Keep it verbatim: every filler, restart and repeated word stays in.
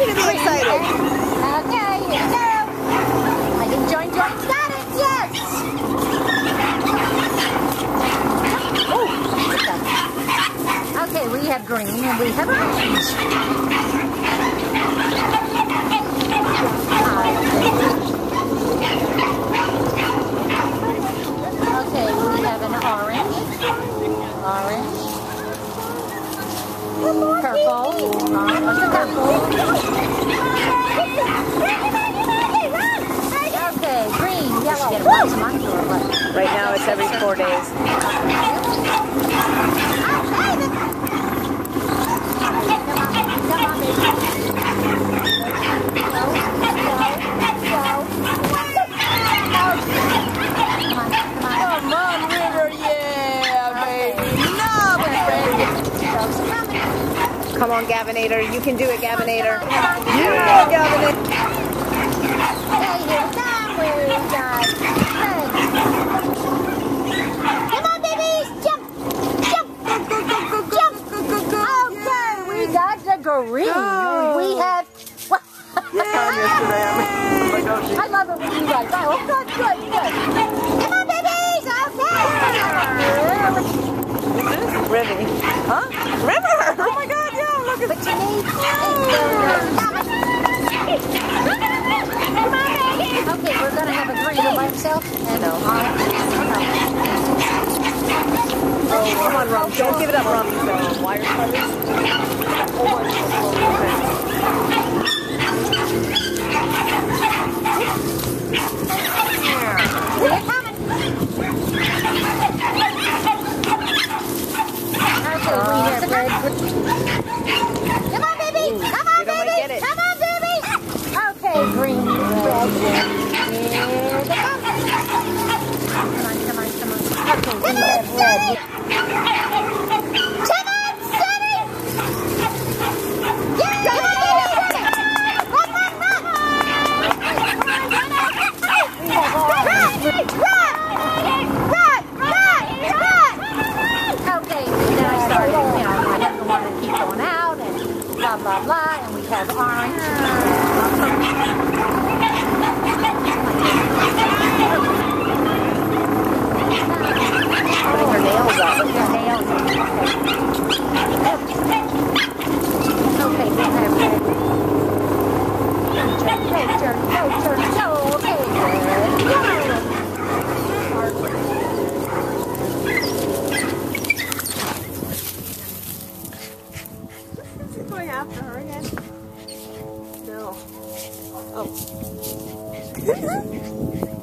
you to be excited. Okay, here we go. I can join you. Got it, yes. Oh, okay, we have green and we have orange. Okay, we have an orange. Orange. Purple. Orange, purple. Okay, green, yellow. Right now it's every four days. Come on, River, yeah, baby. No, baby. Come on, Gavinator. You can do it, Gavinator. You know, Gavinator. Come on, babies. Jump. Jump. Go, go, go, go, jump. Go, go, go, go. Okay, we got the green. Oh. We have... What? Yeah, Mister Ram. I love it when you guys go. Oh, good, good, good. Come on, babies. Okay. River. Huh? River. Oh, my God. But you need a third. Okay, we're gonna have a green by himself and a orange. Oh, come on, Rum. Don't give it up, Rum. The wire cutters. Okay, we have red. Green, red, red, red. Come on, come on, come on. Okay, we have red. Come on, Sonny! Yeah, come on, baby! Run, run, run! Run, run, run! Run, run, run! Okay, then I started, you know, I have the water to keep going out, and blah, blah, blah, and we have orange. Oh.